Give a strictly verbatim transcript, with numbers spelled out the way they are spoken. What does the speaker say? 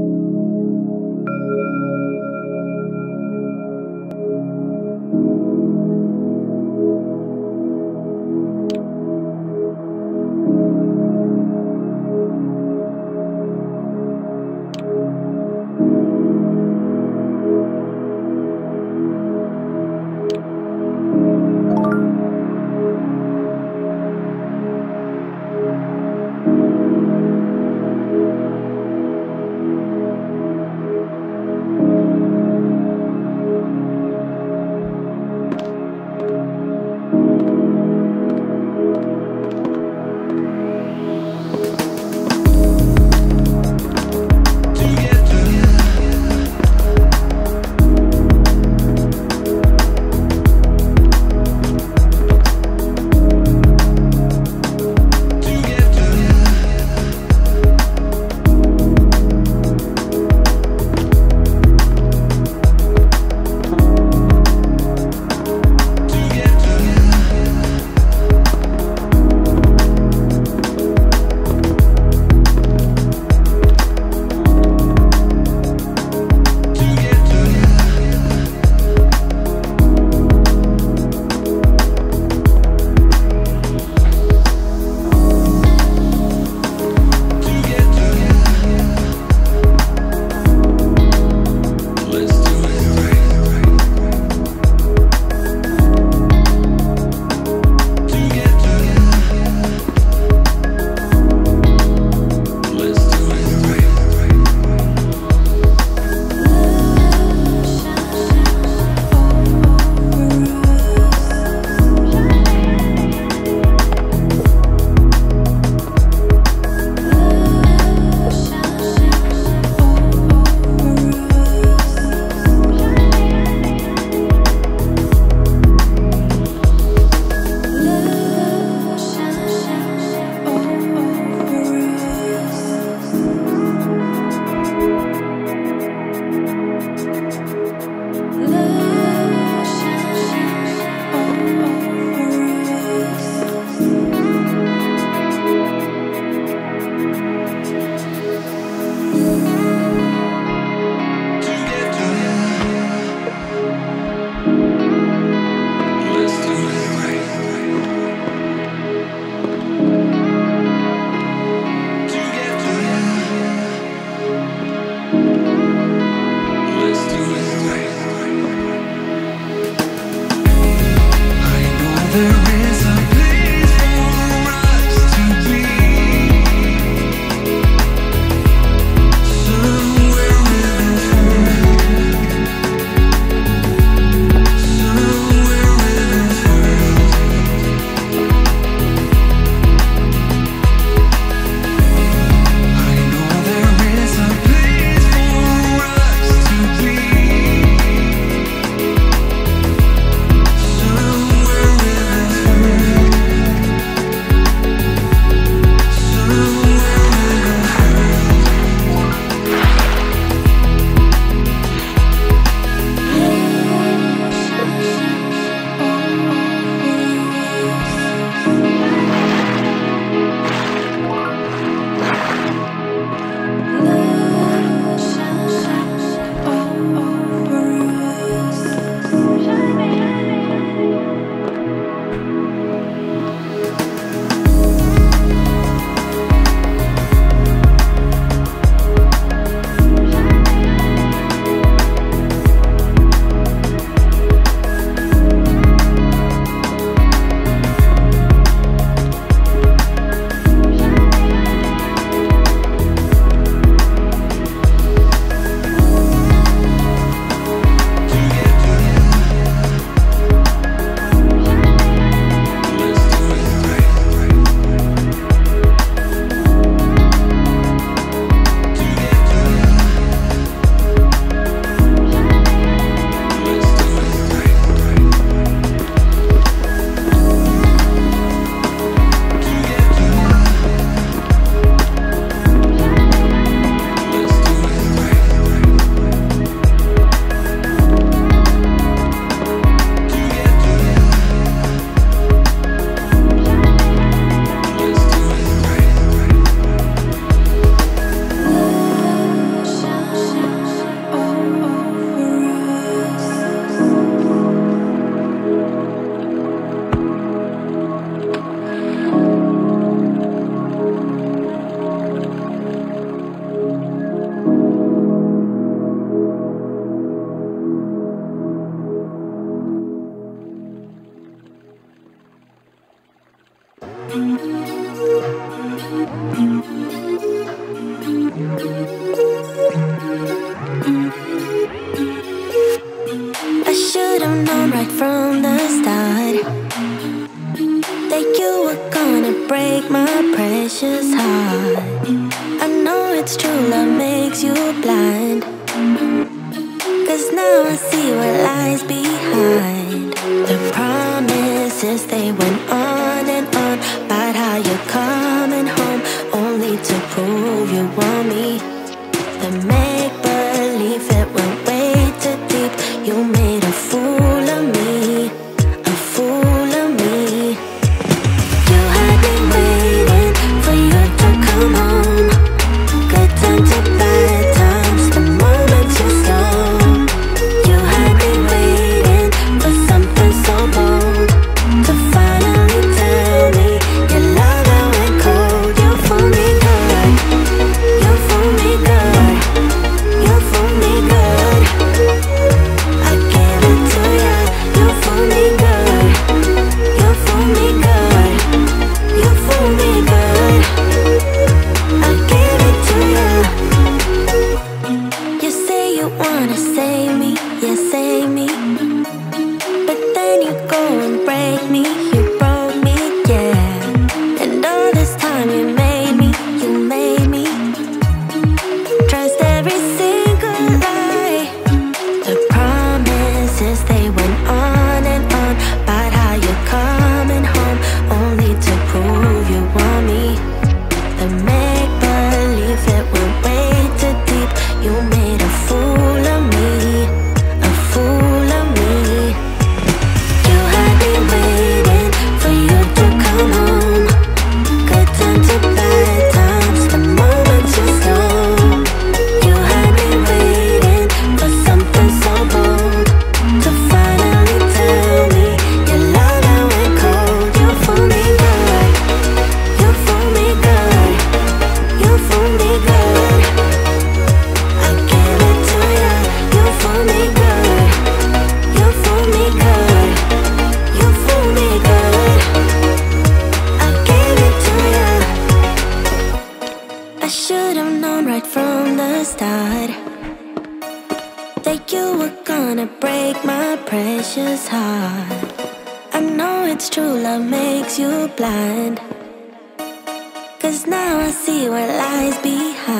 You. I should have known right from the start that you were gonna break my precious heart. I know it's true, love makes you blind, cause now I see what lies behind the promises. They went on and on about how you're coming home, only to prove you want me. The make-believe that went way too deep. You made a fool of me, a fool of me. You had me waiting for you to come home. Good time to bad times, the moment you stole. You had me waiting for something so bold to finally tell me your love that went cold. You fooled me good, you fooled me good, you fooled me good. I gave it to you, you fooled me good, you fooled me good, you fooled me good. I gave it to you. You say you wanna save me, yeah, save me, but then you go and break me. You broke me, yeah, and all this time you made me, you made me trust every single lie. The promises, they went on and on about how you're coming home, only to prove you want me. The make-believe, it went way too deep. You made a fool of me, a fool of me. You had me waiting for you to come home. Good time to bad times, the moment you stole. You had me waiting for something so bold to finally tell me your love that went cold. You fooled me good, you fooled me good, you fooled me good. I gave it to you, you fooled me good, you fooled me good, you fooled me good. I gave it to you. I should have known right from the start that you were gonna break my precious heart. I know it's true, love makes you blind, cause now I see what lies behind.